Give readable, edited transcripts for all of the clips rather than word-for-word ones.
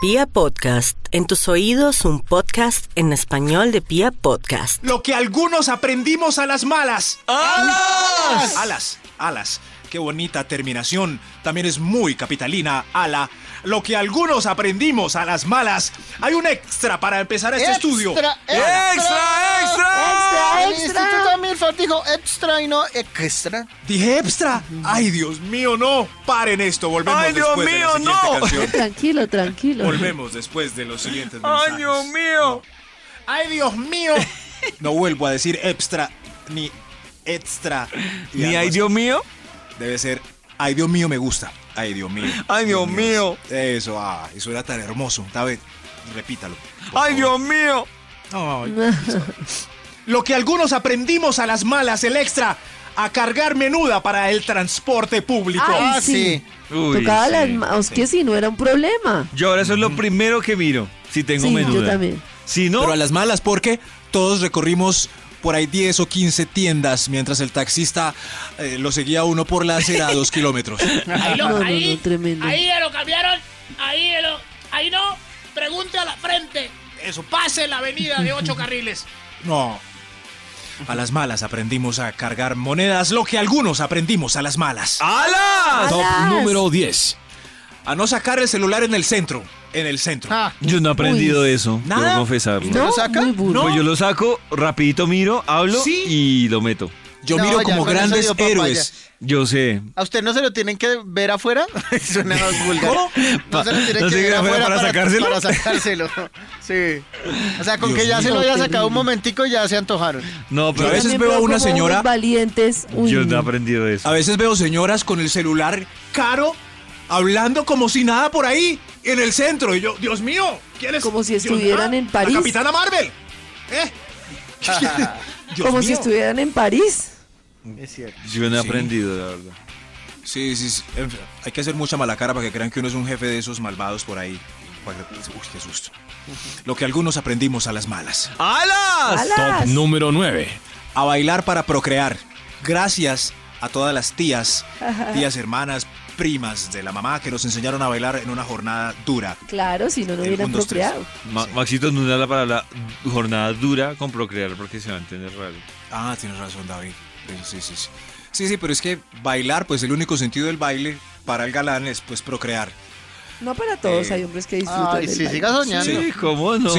Pía Podcast, en tus oídos un podcast en español de Pía Podcast. Lo que algunos aprendimos a las malas. ¡Alas! Alas, alas. Qué bonita terminación. También es muy capitalina, ala. Lo que algunos aprendimos a las malas. Hay un extra para empezar este estudio. ¡Extra! El Instituto Belfort dijo extra y no extra. Dije extra. Ay, Dios mío, no. Paren esto. Volvemos después de la siguiente canción. Tranquilo. Volvemos después de los siguientes mensajes. ¡Ay, Dios mío! No vuelvo a decir extra ni extra. ¿Ni ay, Dios mío? Debe ser, ay, Dios mío, me gusta. Ay, Dios mío. Ay, Dios mío. Eso, eso era tan hermoso. Tal vez, repítalo. Ay, Dios mío. Ay, lo que algunos aprendimos a las malas, el extra, a cargar menuda para el transporte público. Ay, sí. Uy, tocaba las manos, que si no era un problema. Yo ahora eso es lo primero que miro, si tengo menuda. Yo también. Si no, pero a las malas, porque todos recorrimos por ahí 10 o 15 tiendas mientras el taxista lo seguía uno por la acera a 2 kilómetros. Ahí lo cambiaron, pregunte a la frente. Eso, pase la avenida de 8 carriles. No, a las malas aprendimos a cargar monedas, lo que algunos aprendimos a las malas. ¡Alas! Top número 10. A no sacar el celular en el centro. Yo no he aprendido eso, debo confesarlo. ¿Usted lo saca? ¿No? Pues yo lo saco, rapidito miro, hablo y lo meto. Yo miro como grandes héroes. Yo sé. ¿A usted no se lo tienen que ver afuera? Suena más vulgar. ¿Cómo? No se lo tienen que ver afuera para sacárselo. Sí. O sea, con Dios que ya se lo había sacado un momentico y ya se antojaron. No, pero yo a veces veo a una señora. Valientes. Yo no he aprendido eso. A veces veo señoras con el celular caro, hablando como si nada por ahí, en el centro. Y yo, Dios mío, ¿quién es? Como si estuvieran en París. La Capitana Marvel. Como si estuvieran en París. Es cierto. Yo no he aprendido, la verdad. Sí. Hay que hacer mucha mala cara para que crean que uno es un jefe de esos malvados por ahí. Uy, qué susto. Lo que algunos aprendimos a las malas. ¡Alas! Top número 9. A bailar para procrear. Gracias a todas las tías, hermanas, primas de la mamá que nos enseñaron a bailar en una jornada dura. Claro, si no lo hubieran procreado. Maxito, no da la palabra jornada dura con procrear porque se va a entender raro. Ah, tienes razón, David. Sí. Sí, pero es que bailar, pues el único sentido del baile para el galán es pues procrear. No para todos, hay hombres que disfrutan del baile. Siga soñando. Sí, cómo no.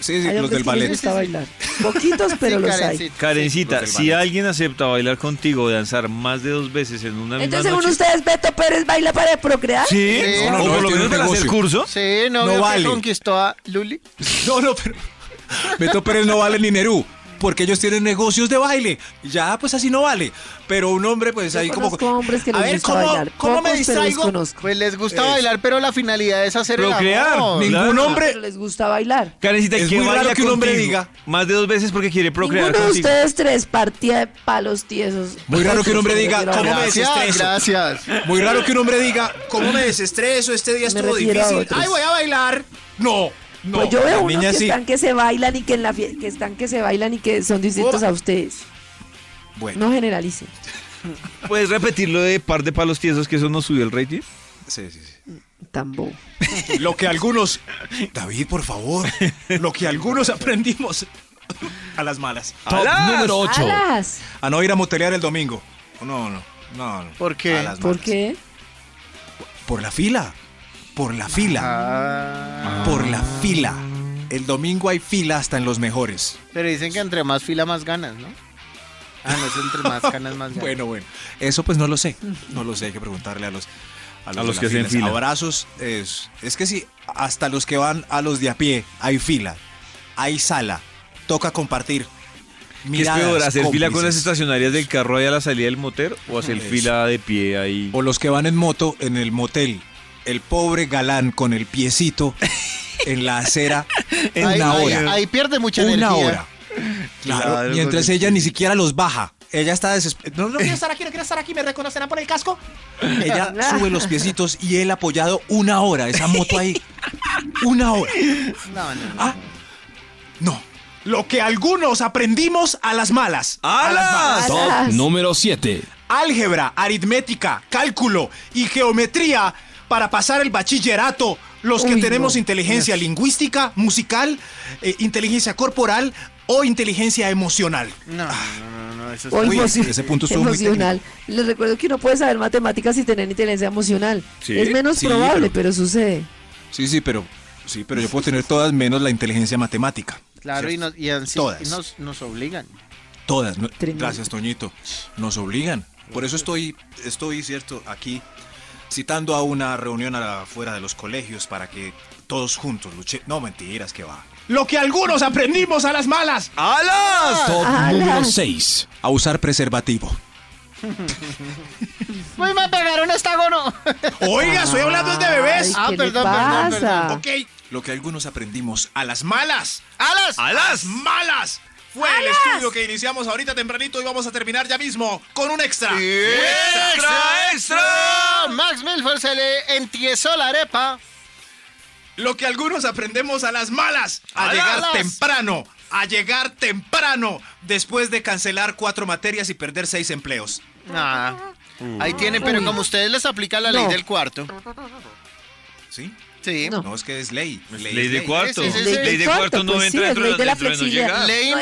Sí, los del ballet. Gusta bailar. Poquitos, pero sí, los hay. Karencita, si alguien acepta bailar contigo o danzar más de 2 veces en una misma noche... Entonces, según ustedes, Beto Pérez baila para procrear. Sí, no, por lo menos para hacer curso. Sí, no vale. Que conquistó a Luli. No, pero Beto Pérez no vale ni Neru, porque ellos tienen negocios de baile. Ya, pues así no vale. Pero un hombre, pues ahí como... hombres que les gusta bailar. ¿Cómo me distraigo? Pues les gusta bailar, pero la finalidad es hacer procrear. El amor. Ningún hombre... les gusta bailar. Karencita, es muy raro que un hombre diga más de 2 veces porque quiere procrear. Ninguno de ustedes 3 partía de palos tiesos. Muy raro que un hombre diga, ¿cómo me desestreso? Gracias. Muy raro que un hombre diga, ¿cómo me desestreso? Este día estuvo difícil. ¡Ay, voy a bailar! No. Pues yo veo unos que están que se bailan y que en la fiesta, que están que se bailan y que son distintos a ustedes. Bueno. No generalicen. ¿Puedes repetir lo de par de palos tiesos, que eso nos subió el rating? Sí. Tambo. Lo que algunos... David, por favor. Lo que algunos aprendimos a las malas. ¡Alas! Número 8. ¡Alas! A no ir a motelear el domingo. No. ¿Por qué? ¿Por qué? Por la fila. Por la fila. El domingo hay fila hasta en los mejores. Pero dicen que entre más fila, más ganas, ¿no? No, es entre más ganas, más ganas. Bueno. Eso pues no lo sé. Hay que preguntarle a los que hacen fila. Abrazos. Es que sí, hasta los que van a los de a pie, hay fila, hay sala, toca compartir. ¿Qué es peor, hacer cómplices? Fila con las estacionarias del carro ahí a la salida del motel, o hacer fila de pie ahí? O los que van en moto en el motel. El pobre galán con el piecito en la acera en una hora. Ahí pierde mucha energía. Una hora. Claro, mientras ella ni siquiera los baja. Ella está desesperada. No quiero estar aquí, ¿me reconocerán por el casco? Ella sube los piecitos y él apoyado 1 hora. Esa moto ahí. 1 hora. No. Lo que algunos aprendimos a las malas. ¡Alas! Top número 7. Álgebra, aritmética, cálculo y geometría para pasar el bachillerato los que tenemos inteligencia lingüística, musical, inteligencia corporal o inteligencia emocional. No, eso es ese punto es emocional. Les recuerdo que uno puede saber matemáticas y tener inteligencia emocional. ¿Sí? Es menos probable, pero sucede. Sí, pero yo puedo tener todas menos la inteligencia matemática. Claro, y nos obligan. Todas. Gracias, Toñito. Nos obligan. Por eso estoy cierto, aquí citando a una reunión afuera de los colegios para que todos juntos luchen. No, mentiras, que va. Lo que algunos aprendimos a las malas. ¡Alas! Top número 6. A usar preservativo. Uy, me pegaron este gono. Oiga, estoy hablando de bebés. Perdón. Ok. Lo que algunos aprendimos a las malas. ¡Alas! ¡A las malas! Fue el estudio que iniciamos ahorita tempranito y vamos a terminar ya mismo con un extra. Sí, ¡Extra! Max Milford se le entiesó la arepa. Lo que algunos aprendemos a las malas. A llegar temprano. Después de cancelar 4 materias y perder 6 empleos. Ahí tienen, pero como ustedes les aplica la ley del cuarto. ¿Sí? Sí. No, es que es ley. Ley de cuarto. Ley de cuarto no entra dentro de la flexibilidad. Ley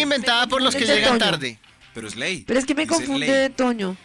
inventada por los que llegan tarde. Pero es ley. Pero es que me confunde de Toño.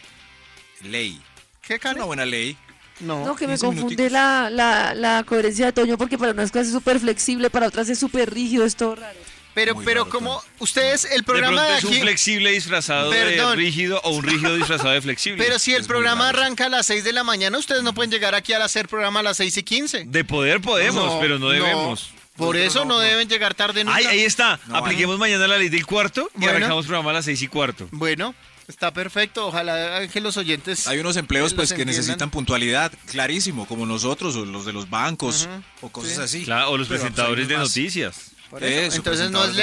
Ley. ¿Qué cara? Una buena ley. No, que me confunde la coherencia de Toño, porque para unas clases es súper flexible, para otras es súper rígido, es todo raro. Pero como ustedes, el programa de aquí... ¿Es un flexible disfrazado de rígido o un rígido disfrazado de flexible? Pero si el programa arranca a las 6 de la mañana, ustedes no pueden llegar aquí a hacer programa a las 6:15. De poder podemos, pero no debemos. Por eso no deben llegar tarde nunca. Ahí está. Apliquemos mañana la ley del cuarto y arrancamos programa a las 6:15. Bueno, está perfecto. Ojalá que los oyentes... Hay unos empleos pues que necesitan puntualidad, clarísimo, como nosotros o los de los bancos o cosas así. Claro, o los presentadores de noticias. Eso, entonces no es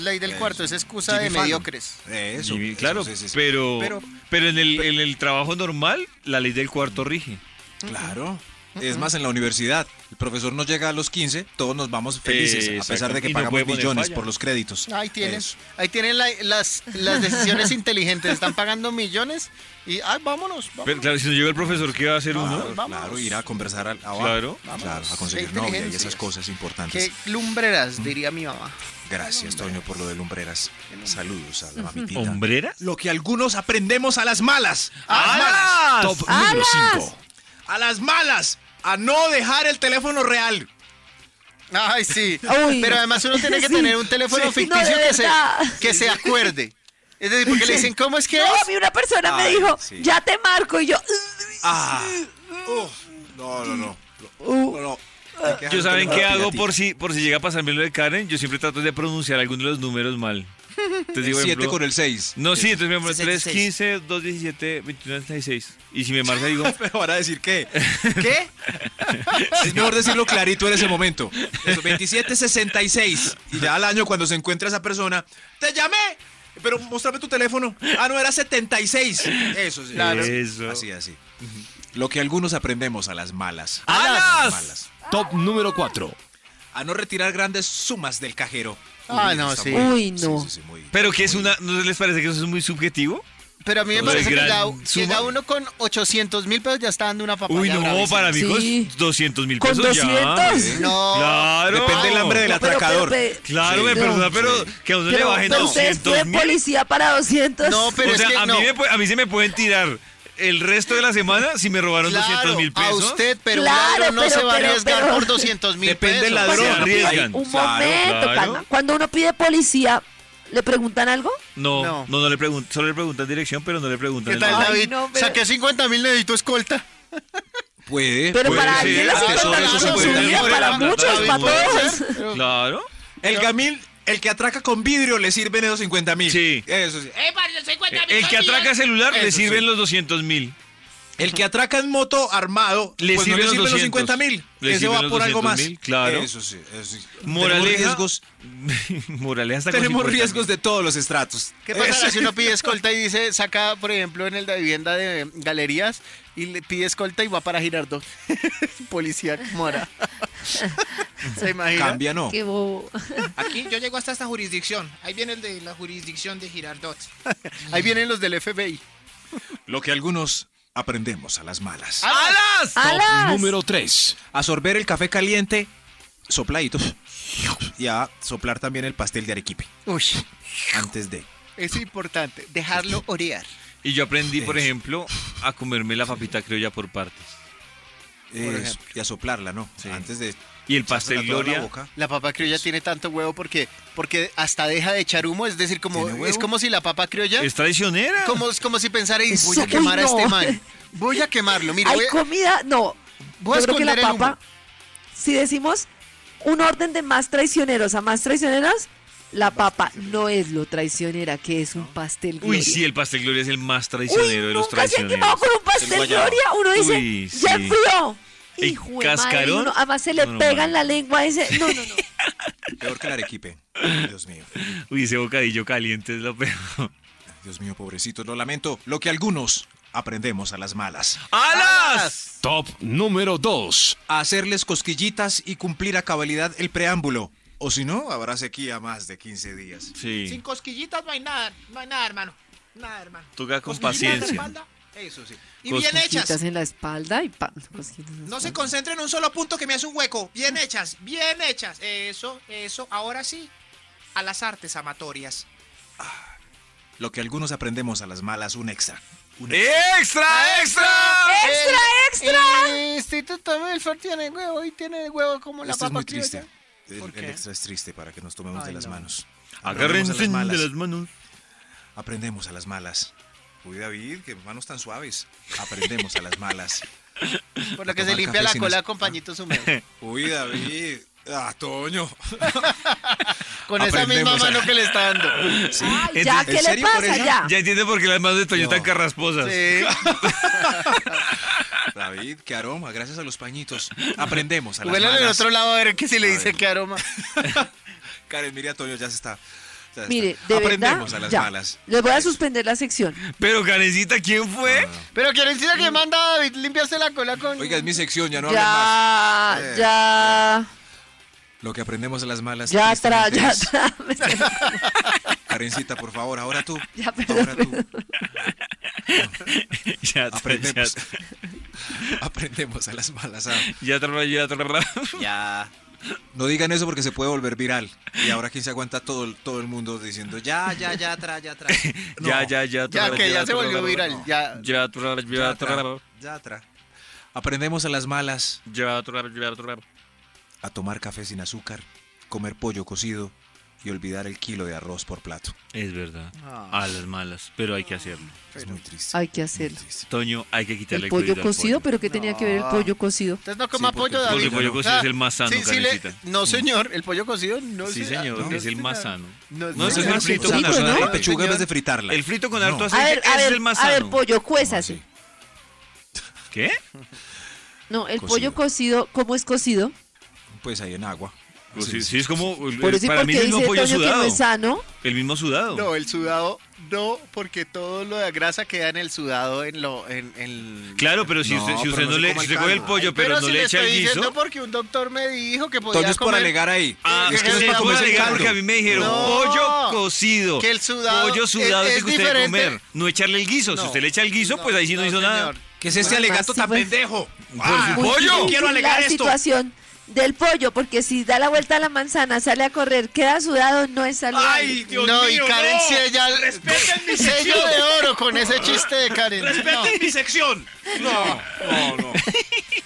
ley del cuarto, es excusa de mediocres. Eso, pero en el trabajo normal la ley del cuarto rige. Claro. Es más, en la universidad, el profesor nos llega a los 15, todos nos vamos felices, a pesar de que pagamos millones por los créditos. Ahí tienen las decisiones inteligentes, están pagando millones y vámonos. Pero claro, si no llega el profesor, ¿qué va a hacer uno? Claro, ir a conversar abajo. Claro, a conseguir novia y esas cosas importantes. Qué lumbreras, diría mi mamá. Gracias, Toño, por lo de lumbreras. Saludos a la mamitita. ¿Hombreras? Lo que algunos aprendemos a las malas. ¡A las malas! Top número 5. A las malas. A no dejar el teléfono real. Ay, sí. Uy. Pero además uno tiene que tener un teléfono ficticio que se acuerde. Es decir, porque le dicen, ¿cómo es que es? A mí una persona me dijo, ya te marco, y yo... No. Yo saben qué hago por si llega a pasarme lo de Karen. Yo siempre trato de pronunciar alguno de los números mal. Entonces, el 7 con el 6. No, sí, entonces me llamo 3, 15, 2, 17, 21, 36. Y si me marca, digo... ¿Me van a decir qué? ¿Qué? Es mejor decirlo clarito en ese momento. Eso, 27, 66. Y ya al año, cuando se encuentra esa persona, ¡te llamé! Pero muéstrame tu teléfono. Ah, no, era 76. Eso, sí. Claro. Eso. Así. Lo que algunos aprendemos a las malas. ¡A las malas! Top número 4. A no retirar grandes sumas del cajero. Pero que es una... ¿No les parece que eso es muy subjetivo? Pero a mí me parece que llega uno con 800,000 pesos ya está dando una papaya. Uy, no, bravísima. Para mí con 200,000 pesos ¿Con 200? Ya. No. Claro. Depende del hambre del atracador. Pero que a uno le bajen 200,000. ¿Usted policía para 200? No, pero o sea, es que no. A mí se me pueden tirar el resto de la semana si me robaron 200,000 pesos. A usted, pero claro, un ladrón no se va a arriesgar por 200,000 pesos. Depende del ladrón. Arriesgan. Un momento, claro. Cuando uno pide policía, ¿le preguntan algo? No le preguntan, solo le preguntan dirección, pero no le preguntan. ¿Qué tal, David? Ay, no, pero... Saqué 50,000, necesito escolta. Puede. Pero para alguien los 50,000 son su vida, para muchos, para todos. Claro. El Gamil... El que atraca con vidrio le sirven esos 50,000. Sí. Eso sí. El que atraca celular le sirven los 200,000. El que atraca en moto armado le sirven los 50,000. Ese va por algo más. Claro. Eso sí. Moraleja. Tenemos riesgos de todos los estratos. ¿Qué pasa si uno pide escolta y dice, saca, por ejemplo, en el de vivienda de galerías y le pide escolta y va para Girardot? Policía mora. ¿Se imagina? Cambia, no. Aquí yo llego hasta esta jurisdicción. Ahí viene el de la jurisdicción de Girardot. Ahí vienen los del FBI. Lo que algunos aprendemos a las malas. ¡Alas! Top número 3. A sorber el café caliente, sopladitos, y a soplar también el pastel de arequipe. Uy. Antes de. Es importante, dejarlo orear. Y yo aprendí, por ejemplo, a comerme la papita criolla por partes. Por ejemplo. Y a soplarla, ¿no? Sí. Antes de... Y el pastel Gloria. La papa criolla tiene tanto huevo porque hasta deja de echar humo. Es decir, como si la papa criolla... Es traicionera. Como si pensara, voy a quemar a este man. Voy a quemarlo. Mira, comida... No. Voy a esconder el humo. Si decimos un orden de más traicioneros a más traicioneras, la papa no es lo traicionera que es un pastel Gloria. Uy, sí, el pastel Gloria es el más traicionero de los traicioneros. Nunca se ha quemado con un pastel Gloria. Uno dice, uy, sí. ¡Ya enfrió! El cascarón. Madre, además se le pega en la lengua ese. No, no, no. Peor que el arequipe. Dios mío. Uy, ese bocadillo caliente es lo peor. Dios mío, pobrecito, lo lamento. Lo que algunos aprendemos a las malas. ¡Alas! Top número 2. A hacerles cosquillitas y cumplir a cabalidad el preámbulo. O si no, habrá sequía más de 15 días. Sí. Sin cosquillitas no hay nada. No hay nada, hermano. Nada, hermano. Toca con paciencia. Eso sí. Y bien hechas. En la espalda y no se concentren en un solo punto que me hace un hueco. Bien hechas, bien hechas. Eso. Ahora sí, a las artes amatorias. Ah, lo que algunos aprendemos a las malas, un extra. ¡Extra! El Instituto Belfort tiene huevo y tiene huevo como la papa criolla. Esto es muy triste. El extra es triste para que nos tomemos de las manos. Agárrense de las manos. Aprendemos a las malas. Uy, David, qué manos tan suaves. Aprendemos a las malas. Por lo que se limpia la cola con pañitos húmedos. Uy, David. Ah, Toño. Con esa misma mano que le está dando. Sí. Ay, ya, ¿qué le pasa ya? Ya entiende por qué las manos de Toño están carrasposas. Sí. David, qué aroma, gracias a los pañitos. Aprendemos a las malas. Huélale al otro lado a ver que si le dice qué aroma. Karen, mire a Toño, ya se está... Mire, de aprendemos verdad, a las malas. Les voy a suspender la sección. Pero Karencita, ¿quién fue? No. Pero Karencita, ¿quién manda a David limpiarse la cola con...? Oiga, es mi sección, ya no hablen más. Ya. Lo que aprendemos a las malas. Ya. Karencita, por favor, ahora tú. Ya, perdón, ahora tú. No. Aprendemos a las malas. Ya. No digan eso porque se puede volver viral. Y ahora aquí se aguanta todo el mundo diciendo ya atrás. No, ya atrás. Ya que ya se volvió viral. Ya atrás. Aprendemos a las malas. Ya atrás. A tomar café sin azúcar, comer pollo cocido y olvidar el kilo de arroz por plato. Es verdad. A las malas, pero hay que hacerlo. Es muy triste. Hay que hacerlo. Toño, hay que quitarle el pollo cocido, pero ¿qué tenía que ver el pollo cocido? Entonces no coma pollo, David. El pollo cocido es el más sano, Karencita. No, señor, el pollo cocido no es... Sí, señor, es el más sano. No es el frito con harto. La pechuga en vez de fritarla. El frito con harto aceite es el más sano. A ver, pollo, cuésase. ¿Qué? No, el pollo cocido, ¿cómo es cocido? Pues ahí en agua. Sí, es como para mí el mismo pollo sudado. No es sano. El mismo sudado. No, el sudado no, porque todo lo de grasa queda en el sudado, en el... Claro, pero si usted no le coge el pollo, pero no le echa el guiso. Pero si le estoy diciendo porque un doctor me dijo que podía comer. Entonces por alegar ahí. Ah, es que no es para comer alegar porque a mí me dijeron pollo cocido. Que el sudado. Pollo sudado es que usted debe comer, no echarle el guiso. Si usted le echa el guiso, pues ahí sí no hizo nada. ¿Qué es este alegato tan pendejo? Por su pollo. Quiero alegar esto. Del pollo, porque si da la vuelta a la manzana, sale a correr, queda sudado, no es saludable. Ay, Dios mío, y Karen, no. Si ella... Respeten mi sección. Sello de oro con ese chiste de Karen. Respeten mi sección. No.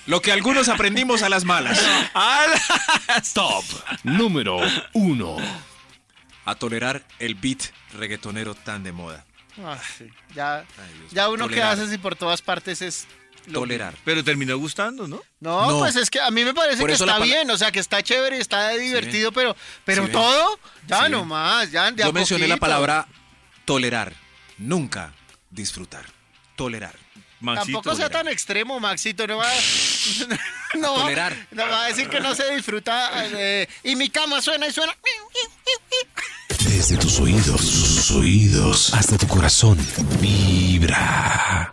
Lo que algunos aprendimos a las malas. Top número 1. A tolerar el beat reggaetonero tan de moda. Ah, sí. Ya uno tolerar. Que hace si por todas partes es... Tolerar. Pero terminó gustando, ¿no? No, pues es que a mí me parece que está bien, o sea, que está chévere, está divertido, sí. pero sí, todo, ya sí. Nomás, ya de a poquito. Yo mencioné la palabra tolerar, nunca disfrutar, tolerar. Maxito, tampoco sea tan extremo, Maxito, no va a decir que no se disfruta, y mi cama suena y suena. Desde tus oídos, hasta tu corazón, vibra.